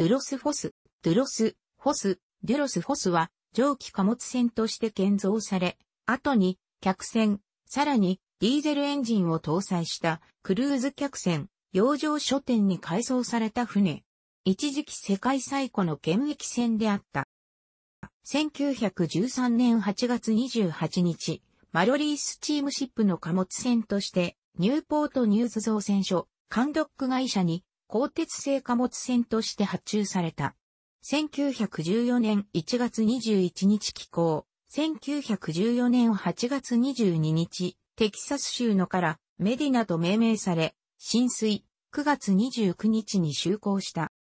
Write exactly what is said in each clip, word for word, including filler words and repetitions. ドゥロスフォス、ドゥロス、フォス、デュロスフォスは蒸気貨物船として建造され、後に客船、さらにディーゼルエンジンを搭載したクルーズ客船、洋上書店に改装された船。一時期世界最古の検疫船であった。せんきゅうひゃくじゅうさんねんはちがつにじゅうはちにち、マロリースチームシップの貨物船として、ニューポートニューズ造船所、関ドック会社に、鋼鉄製貨物船として発注された。せんきゅうひゃくじゅうよねんいちがつにじゅういちにち寄港、せんきゅうひゃくじゅうよねんはちがつにじゅうににち、テキサス州のからメディナと命名され、浸水、くがつにじゅうくにちに就航した。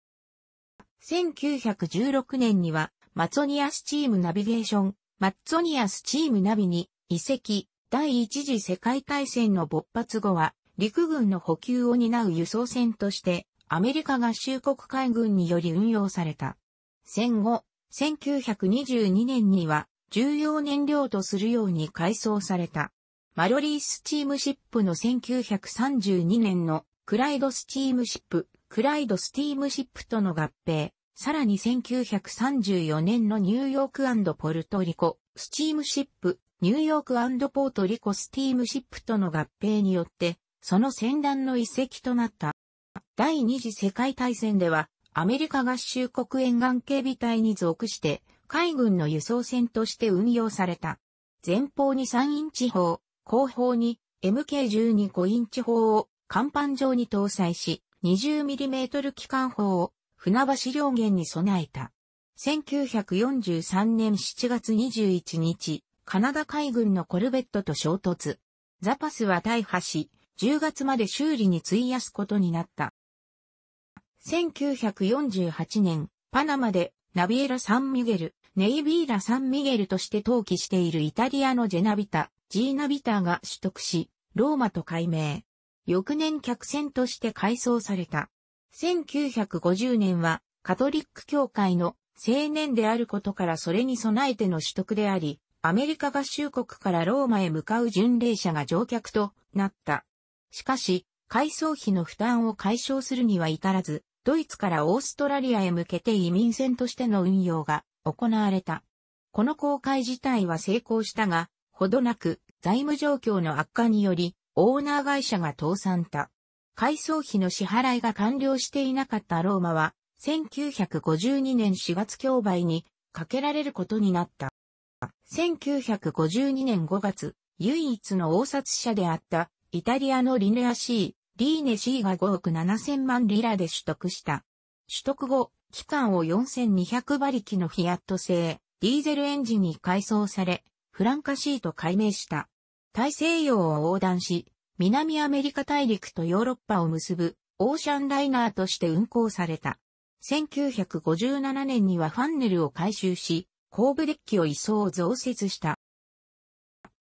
せんきゅうひゃくじゅうろくねんには、マッツォニアスチームナビゲーション、マッツォニアスチームナビに移籍。第一次世界大戦の勃発後は、陸軍の補給を担う輸送船として、アメリカ合衆国海軍により運用された。戦後、せんきゅうひゃくにじゅうにねんには、重要燃料とするように改装された。マロリースチームシップのせんきゅうひゃくさんじゅうにねんのクライドスチームシップ、クライドスティームシップとの合併、さらにせんきゅうひゃくさんじゅうよねんのニューヨーク&ポルトリコ、スチームシップ、ニューヨーク&ポートリコスティームシップとの合併によって、その船団の移籍となった。第二次世界大戦では、アメリカ合衆国沿岸警備隊に属して、海軍の輸送船として運用された。前方にさんインチ砲、後方に エムケーじゅうにごインチ砲を甲板上に搭載し、にじゅうミリメートル機関砲を船橋両舷に備えた。せんきゅうひゃくよんじゅうさんねんしちがつにじゅういちにち、カナダ海軍のコルベットと衝突。ザパスは大破し、じゅうがつまで修理に費やすことになった。せんきゅうひゃくよんじゅうはちねん、パナマでナビエラ・サン・ミゲル、ネイビーラ・サン・ミゲルとして登記しているイタリアのジェナビタ、ジーナビタが取得し、ローマと改名。翌年客船として改装された。せんきゅうひゃくごじゅうねんはカトリック教会の聖年であることからそれに備えての取得であり、アメリカ合衆国からローマへ向かう巡礼者が乗客となった。しかし、改装費の負担を解消するには至らず、ドイツからオーストラリアへ向けて移民船としての運用が行われた。この航海自体は成功したが、ほどなく財務状況の悪化により、オーナー会社が倒産した。改装費の支払いが完了していなかったローマは、せんきゅうひゃくごじゅうにねんしがつ競売にかけられることになった。せんきゅうひゃくごじゅうにねんごがつ、唯一の応札者であった、イタリアのリネア C、リーネ C がごおくななせんまんリラで取得した。取得後、機関をよんせんにひゃくばりきのフィアット製、ディーゼルエンジンに改装され、フランカ C と改名した。大西洋を横断し、南アメリカ大陸とヨーロッパを結ぶオーシャンライナーとして運航された。せんきゅうひゃくごじゅうななねんにはファンネルを改修し、後部デッキを一層増設した。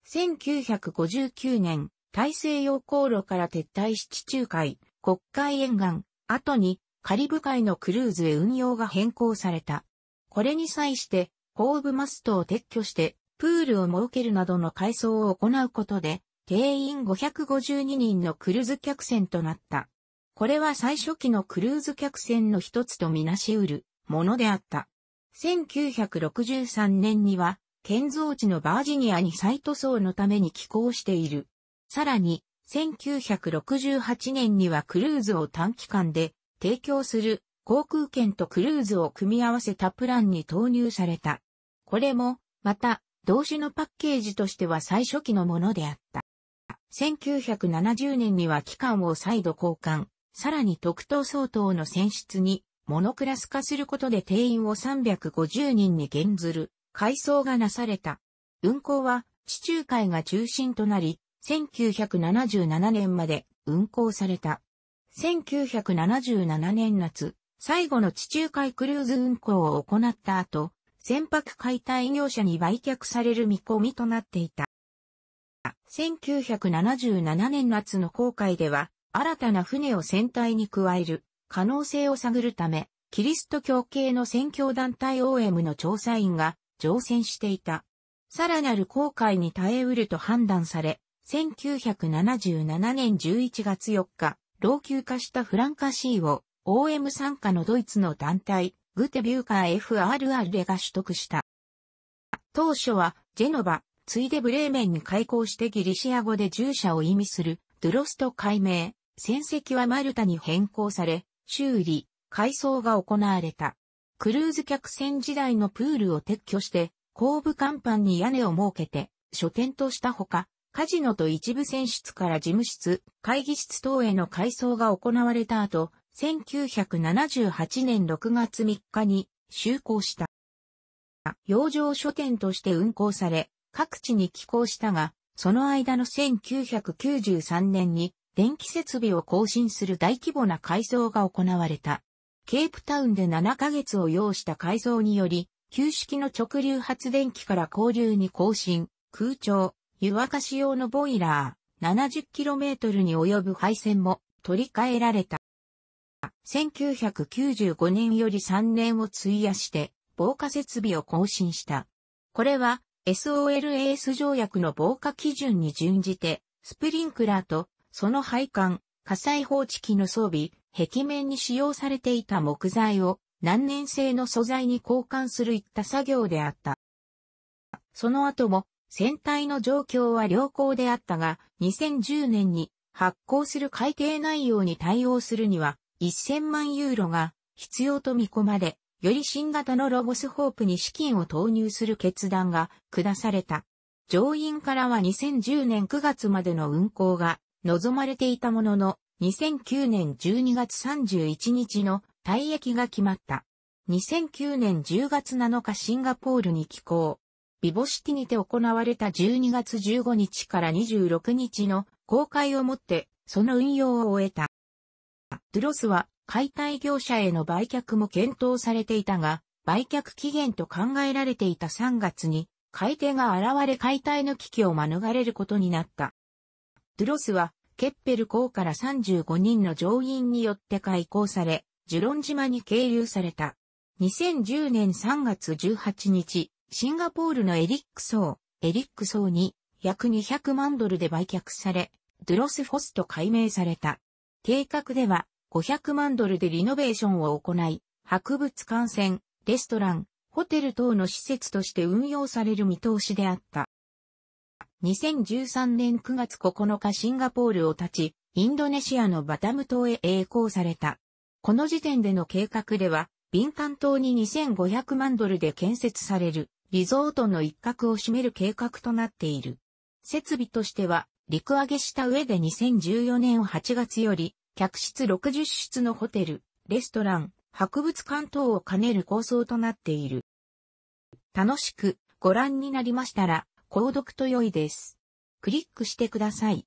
せんきゅうひゃくごじゅうきゅうねん、大西洋航路から撤退し地中海、黒海沿岸、後にカリブ海のクルーズへ運用が変更された。これに際して、後部マストを撤去して、プールを設けるなどの改装を行うことで、定員ごひゃくごじゅうににんのクルーズ客船となった。これは最初期のクルーズ客船の一つとみなし得るものであった。せんきゅうひゃくろくじゅうさんねんには、建造地のバージニアに再塗装のために寄港している。さらに、せんきゅうひゃくろくじゅうはちねんにはクルーズを短期間で提供する航空券とクルーズを組み合わせたプランに投入された。これも、また、同種のパッケージとしては最初期のものであった。せんきゅうひゃくななじゅうねんには機関を再度交換、さらに特等相当の船室にモノクラス化することで定員をさんびゃくごじゅうにんに減ずる改装がなされた。運航は地中海が中心となり、せんきゅうひゃくななじゅうななねんまで運航された。せんきゅうひゃくななじゅうななねん夏、最後の地中海クルーズ運航を行った後、船舶解体業者に売却される見込みとなっていた。せんきゅうひゃくななじゅうななねん夏の航海では、新たな船を船体に加える可能性を探るため、キリスト教系の宣教団体 オーエム の調査員が乗船していた。さらなる航海に耐えうると判断され、せんきゅうひゃくななじゅうななねんじゅういちがつよっか、老朽化したフランカ C をオーエム 傘下のドイツの団体、グテビューカー エフアールアール が取得した。当初は、ジェノバ、ついでブレーメンに開港してギリシア語で従者を意味する、ドゥロスと改名、船籍はマルタに変更され、修理、改装が行われた。クルーズ客船時代のプールを撤去して、後部甲板に屋根を設けて、書店としたほか、カジノと一部船室から事務室、会議室等への改装が行われた後、せんきゅうひゃくななじゅうはちねんろくがつみっかに就航した。洋上書店として運航され、各地に寄港したが、その間のせんきゅうひゃくきゅうじゅうさんねんに電気設備を更新する大規模な改装が行われた。ケープタウンでななかげつを要した改装により、旧式の直流発電機から交流に更新、空調、湯沸かし用のボイラー、ななじゅっキロメートルに及ぶ配線も取り替えられた。せんきゅうひゃくきゅうじゅうごねんよりさんねんを費やして、防火設備を更新した。これは、ソラス 条約の防火基準に準じて、スプリンクラーと、その配管、火災報知器の装備、壁面に使用されていた木材を、難燃性の素材に交換するいった作業であった。その後も、船体の状況は良好であったが、にせんじゅうねんに発行する改定内容に対応するには、せんまんユーロが必要と見込まれ、より新型のロゴスホープに資金を投入する決断が下された。乗員からはにせんじゅうねんくがつまでの運航が望まれていたものの、にせんきゅうねんじゅうにがつさんじゅういちにちの退役が決まった。にせんきゅうねんじゅうがつなのかシンガポールに寄港。ビボシティにて行われたじゅうにがつじゅうごにちからにじゅうろくにちの公開をもってその運用を終えた。ドゥロスは解体業者への売却も検討されていたが、売却期限と考えられていたさんがつに買い手が現れ解体の危機を免れることになった。ドゥロスはケッペル港からさんじゅうごにんの乗員によって開港され、ジュロン島に係留された。にせんじゅうねんさんがつじゅうはちにち、シンガポールのエリックソー、エリックソーに約にひゃくまんドルで売却され、ドゥロスフォスと改名された。計画ではごひゃくまんドルでリノベーションを行い、博物館船、レストラン、ホテル等の施設として運用される見通しであった。にせんじゅうさんねんくがつここのかシンガポールを立ち、インドネシアのバタム島へ栄光された。この時点での計画では、ビンカン島ににせんごひゃくまんドルで建設される。リゾートの一角を占める計画となっている。設備としては、陸揚げした上でにせんじゅうよねんはちがつより、客室ろくじゅっしつのホテル、レストラン、博物館等を兼ねる構想となっている。楽しくご覧になりましたら、購読と良いです。クリックしてください。